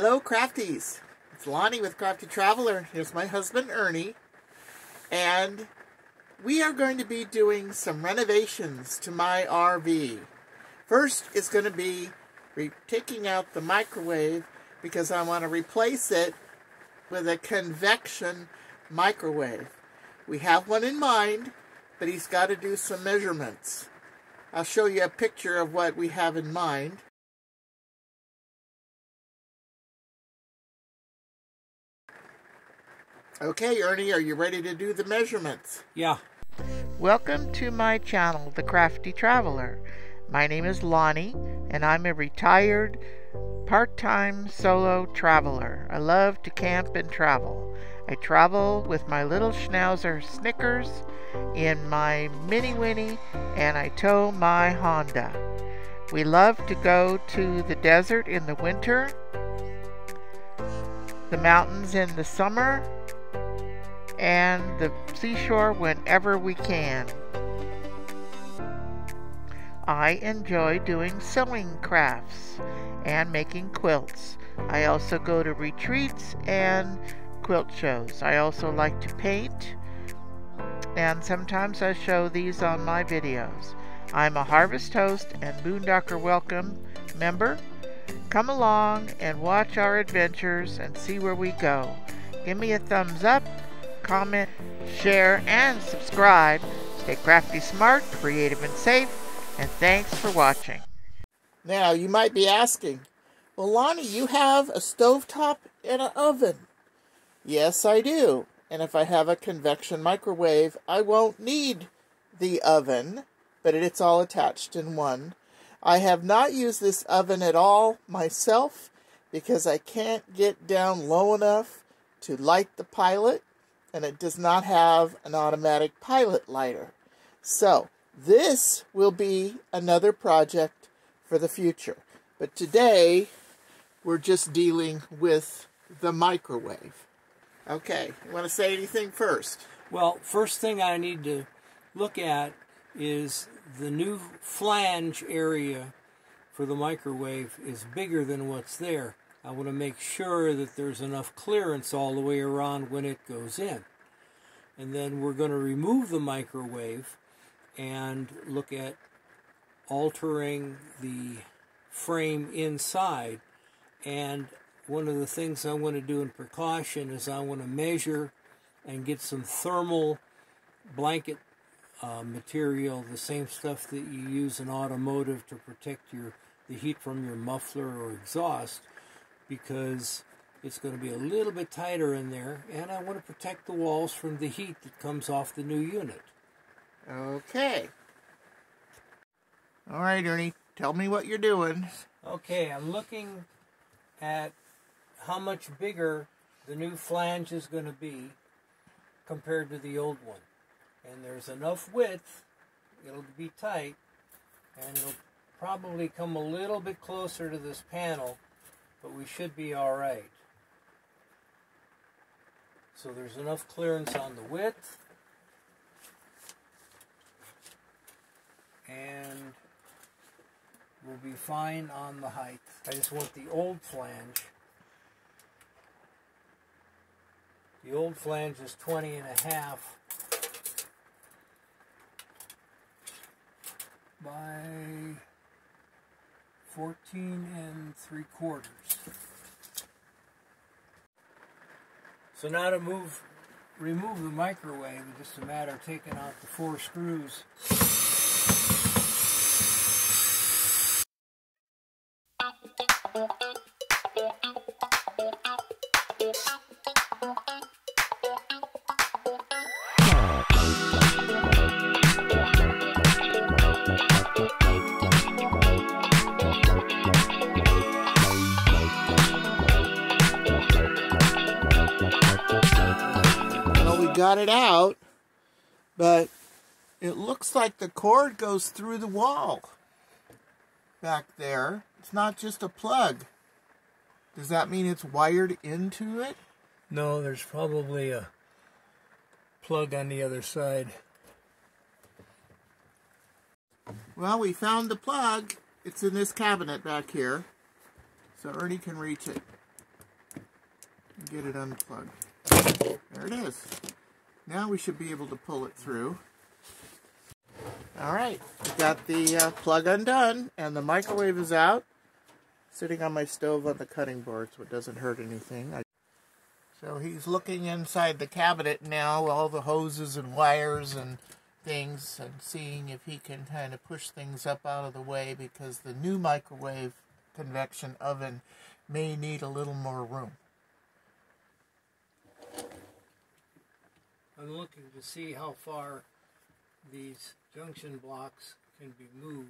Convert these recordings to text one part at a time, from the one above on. Hello Crafties, it's Lonnie with Crafty Traveler. Here's my husband Ernie, and we are going to be doing some renovations to my RV. First is going to be taking out the microwave because I want to replace it with a convection microwave. We have one in mind, but he's got to do some measurements. I'll show you a picture of what we have in mind. Okay, Ernie, are you ready to do the measurements? Yeah. Welcome to my channel, The Crafty Traveler. My name is Lonnie, and I'm a retired part-time solo traveler. I love to camp and travel. I travel with my little schnauzer Snickers in my Minnie Winnie, and I tow my Honda. We love to go to the desert in the winter, the mountains in the summer, and the seashore whenever we can. I enjoy doing sewing crafts and making quilts. I also go to retreats and quilt shows. I also like to paint, and sometimes I show these on my videos. I'm a Harvest Host and Boondocker Welcome member. Come along and watch our adventures and see where we go. Give me a thumbs up, comment, share, and subscribe. Stay crafty, smart, creative, and safe, and thanks for watching. Now, you might be asking, well, Lonnie, you have a stovetop and an oven. Yes, I do. And if I have a convection microwave, I won't need the oven, but it's all attached in one. I have not used this oven at all myself because I can't get down low enough to light the pilot, and it does not have an automatic pilot lighter. So this will be another project for the future. But today, we're just dealing with the microwave. Okay, you want to say anything first? Well, first thing I need to look at is the new flange area for the microwave is bigger than what's there. I want to make sure that there's enough clearance all the way around when it goes in. And then we're going to remove the microwave and look at altering the frame inside. And one of the things I want to do in precaution is I want to measure and get some thermal blanket material, the same stuff that you use in automotive to protect the heat from your muffler or exhaust, because it's going to be a little bit tighter in there, and I want to protect the walls from the heat that comes off the new unit. Okay. All right, Ernie, tell me what you're doing. Okay, I'm looking at how much bigger the new flange is going to be compared to the old one. And there's enough width, it'll be tight, and it'll probably come a little bit closer to this panel, but we should be all right. So there's enough clearance on the width. And we'll be fine on the height. I just want the old flange. The old flange is 20.5 by 14.75. So now to remove the microwave, it's just a matter of taking out the 4 screws. Got it out, but it looks like the cord goes through the wall back there. It's not just a plug. Does that mean it's wired into it? No, there's probably a plug on the other side. Well, we found the plug. It's in this cabinet back here, so Ernie can reach it. get it unplugged. There it is. Now we should be able to pull it through. Alright, got the plug undone and the microwave is out. Sitting on my stove on the cutting board so it doesn't hurt anything. So he's looking inside the cabinet now, all the hoses and wires and things, and seeing if he can kind of push things up out of the way because the new microwave convection oven may need a little more room. I'm looking to see how far these junction blocks can be moved,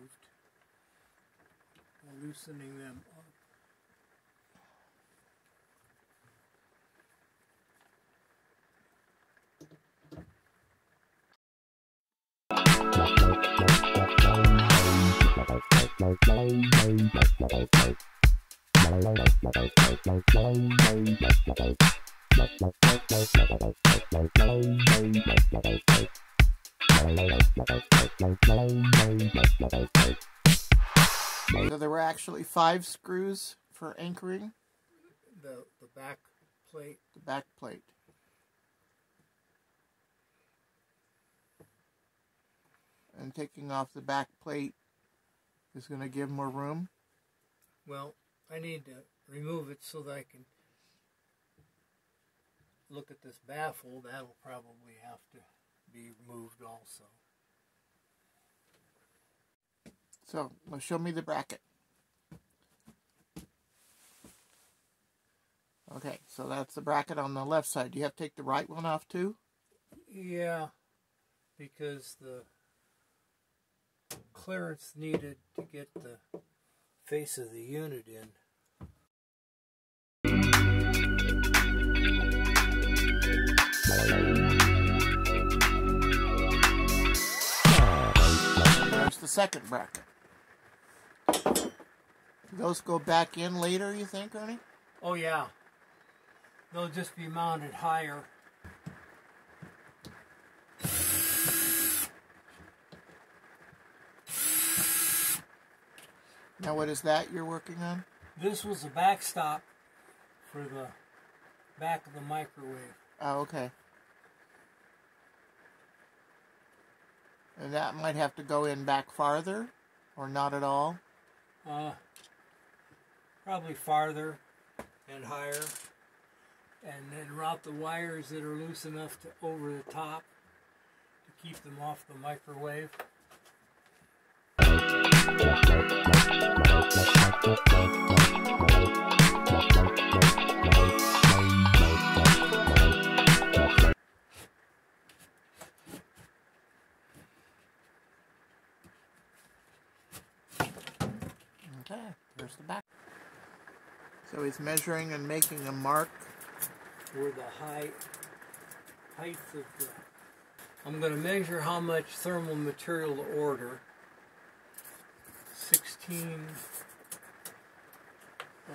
loosening them up. So there were actually 5 screws for anchoring. The back plate. The back plate. And taking off the back plate is going to give more room. Well, I need to remove it so that I can look at this baffle. That'll probably have to be moved also. So, show me the bracket. Okay, so that's the bracket on the left side. Do you have to take the right one off too? Yeah, because the clearance needed to get the face of the unit in. There's the second bracket. Those go back in later, you think, Ernie? Oh, yeah. They'll just be mounted higher. Now, what is that you're working on? This was the backstop for the back of the microwave. Oh, okay. And that might have to go in back farther, or not at all? Probably farther and higher, and then route the wires that are loose enough to over the top to keep them off the microwave. Okay, there's the back. So he's measuring and making a mark for the height of the... I'm going to measure how much thermal material to order. 16 by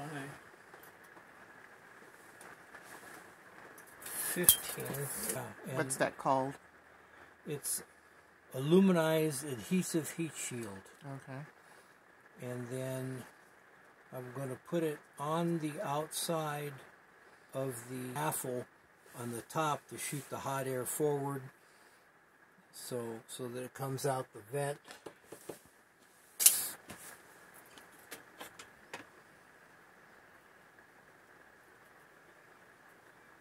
15. What's that called? It's aluminized adhesive heat shield. Okay. And then I'm going to put it on the outside of the baffle on the top to shoot the hot air forward so that it comes out the vent.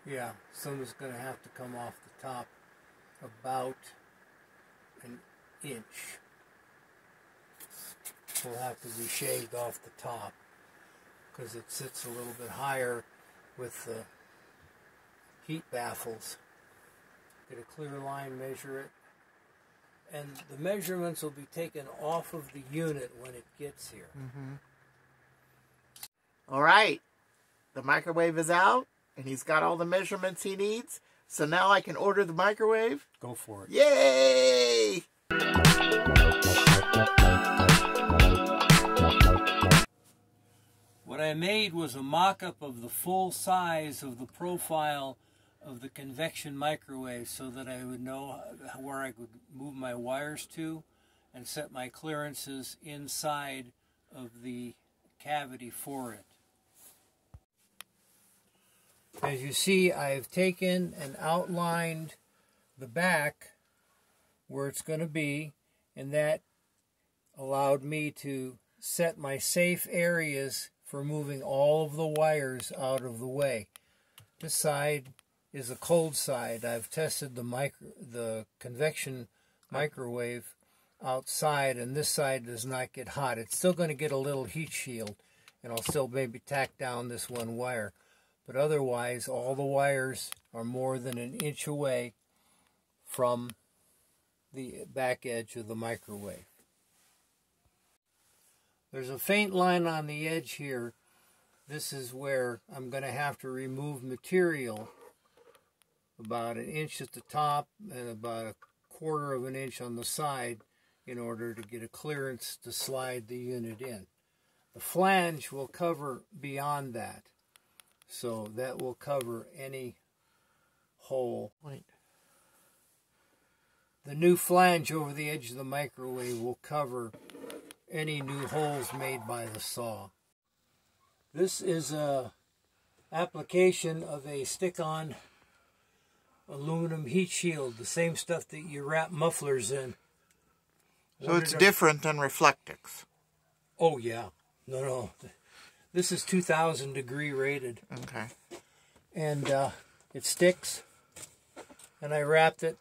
Yeah, some's going to have to come off the top about an inch. It'll have to be shaved off the top because it sits a little bit higher with the heat baffles. Get a clear line, measure it. And the measurements will be taken off of the unit when it gets here. Mm-hmm. All right, the microwave is out. And he's got all the measurements he needs. So now I can order the microwave. Go for it. Yay! What I made was a mock-up of the full size of the profile of the convection microwave so that I would know where I could move my wires to and set my clearances inside of the cavity for it. As you see, I've taken and outlined the back where it's going to be, and that allowed me to set my safe areas for moving all of the wires out of the way. This side is the cold side. I've tested the convection microwave outside, and this side does not get hot. It's still going to get a little heat shield, and I'll still maybe tack down this one wire. But otherwise, all the wires are more than an inch away from the back edge of the microwave. There's a faint line on the edge here. This is where I'm going to have to remove material, about an inch at the top and about a quarter of an inch on the side, in order to get a clearance to slide the unit in. The flange will cover beyond that, so that will cover any hole. The new flange over the edge of the microwave will cover any new holes made by the saw. This is an application of a stick-on aluminum heat shield, the same stuff that you wrap mufflers in. So it's different than Reflectix. Oh yeah, no. This is 2,000 degree rated. Okay. And it sticks, and I wrapped it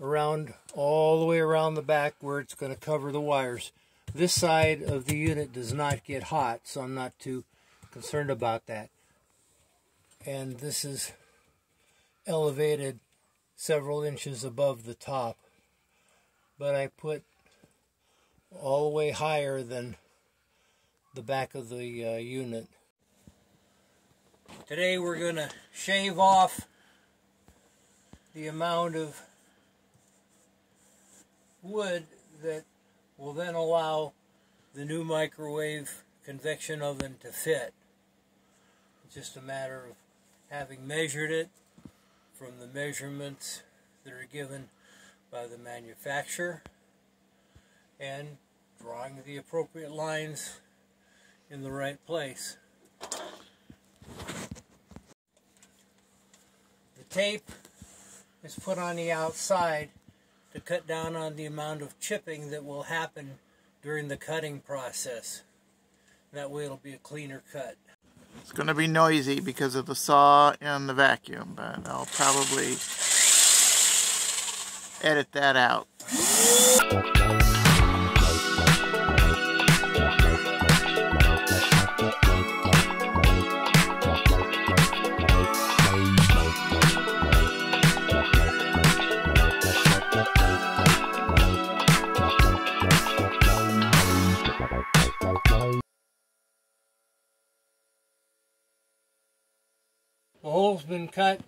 around all the way around the back where it's going to cover the wires. This side of the unit does not get hot, so I'm not too concerned about that. And this is elevated several inches above the top, but I put all the way higher than the back of the unit. Today we're going to shave off the amount of wood that will then allow the new microwave convection oven to fit. It's just a matter of having measured it from the measurements that are given by the manufacturer and drawing the appropriate lines in the right place. The tape is put on the outside to cut down on the amount of chipping that will happen during the cutting process. That way it'll be a cleaner cut. It's going to be noisy because of the saw and the vacuum, but I'll probably edit that out. The hole's been cut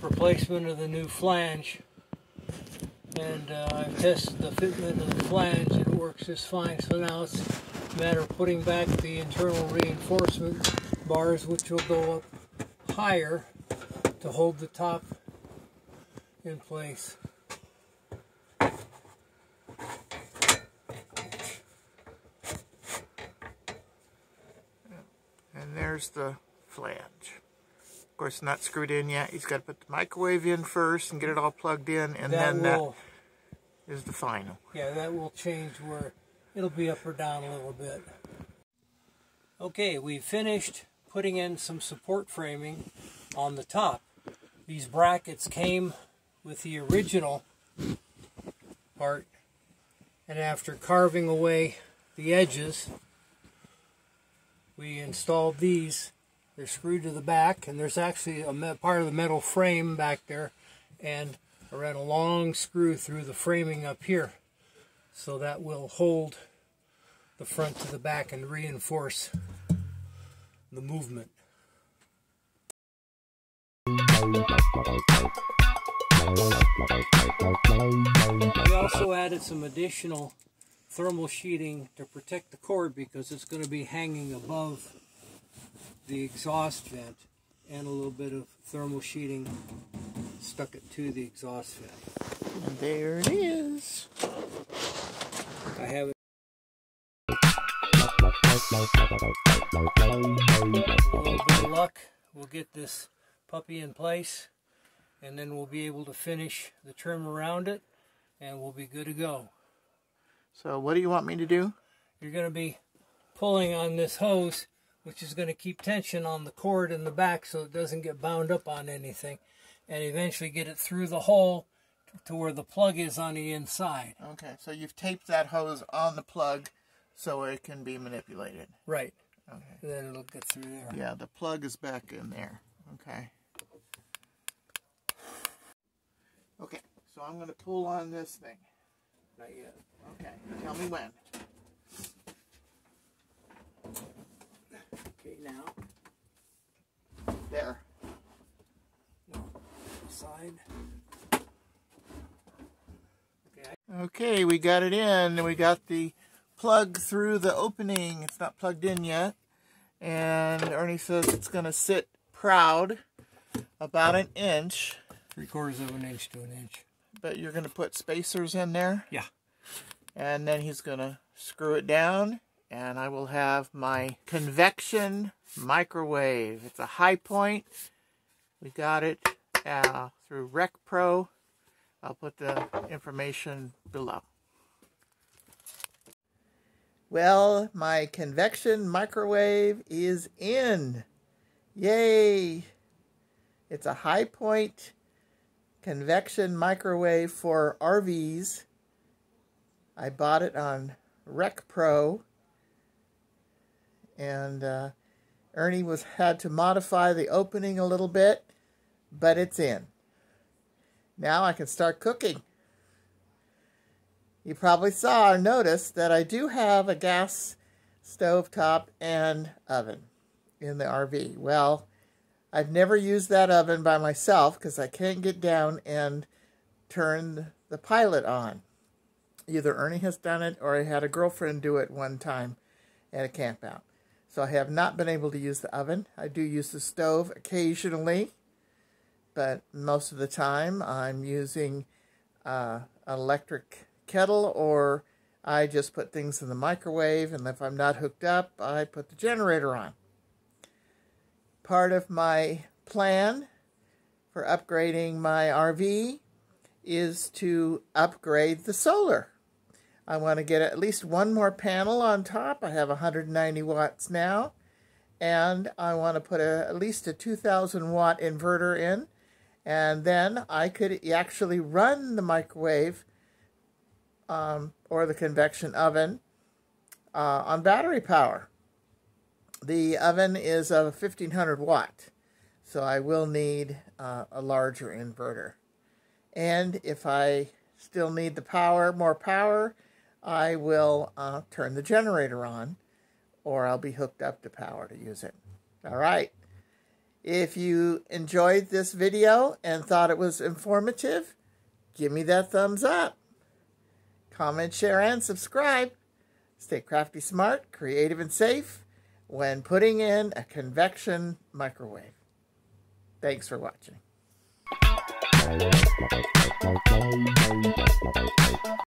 for placement of the new flange, and I've tested the fitment of the flange. It works just fine, so now it's a matter of putting back the internal reinforcement bars, which will go up higher to hold the top in place. And there's the flange. Of course, not screwed in yet. He's got to put the microwave in first and get it all plugged in, and then that is the final. Yeah, that will change where it'll be up or down a little bit. Okay, we finished putting in some support framing on the top. These brackets came with the original part, and after carving away the edges, we installed these. They're screwed to the back, and there's actually a part of the metal frame back there, and I ran a long screw through the framing up here, so that will hold the front to the back and reinforce the movement. We also added some additional thermal sheeting to protect the cord, because it's going to be hanging above the exhaust vent, and a little bit of thermal sheeting stuck it to the exhaust vent. And there it is. I have it. With a little bit of luck, we'll get this puppy in place, and then we'll be able to finish the trim around it and we'll be good to go. So what do you want me to do? You're going to be pulling on this hose, which is going to keep tension on the cord in the back so it doesn't get bound up on anything, and eventually get it through the hole to where the plug is on the inside. Okay, so you've taped that hose on the plug so it can be manipulated. Right. Okay. And then it'll get through there. Yeah, the plug is back in there. Okay. Okay, so I'm going to pull on this thing. Not yet. Okay, tell me when. Okay, now. There. No, side. Okay, we got it in. We got the plug through the opening. It's not plugged in yet. And Ernie says it's going to sit proud about an inch. 3/4 of an inch to an inch. But you're going to put spacers in there? Yeah. And then he's going to screw it down. And I will have my convection microwave. It's a high point. We got it through RecPro. I'll put the information below. Well, my convection microwave is in. Yay! It's a high point convection microwave for RVs. I bought it on RecPro, and Ernie had to modify the opening a little bit, but it's in. Now I can start cooking. You probably saw or noticed that I do have a gas stove top and oven in the RV. Well, I've never used that oven by myself because I can't get down and turn the pilot on. Either Ernie has done it or I had a girlfriend do it one time at a camp out. So I have not been able to use the oven. I do use the stove occasionally, but most of the time I'm using an electric kettle, or I just put things in the microwave, and if I'm not hooked up, I put the generator on. Part of my plan for upgrading my RV is to upgrade the solar. I want to get at least one more panel on top. I have 190 watts now, and I want to put at least a 2,000 watt inverter in. And then I could actually run the microwave or the convection oven on battery power. The oven is a 1,500 watt, so I will need a larger inverter. And if I still need the power, more power, I will turn the generator on, or I'll be hooked up to power to use it. All right. If you enjoyed this video and thought it was informative, give me that thumbs up. Comment, share, and subscribe. Stay crafty, smart, creative, and safe when putting in a convection microwave. Thanks for watching.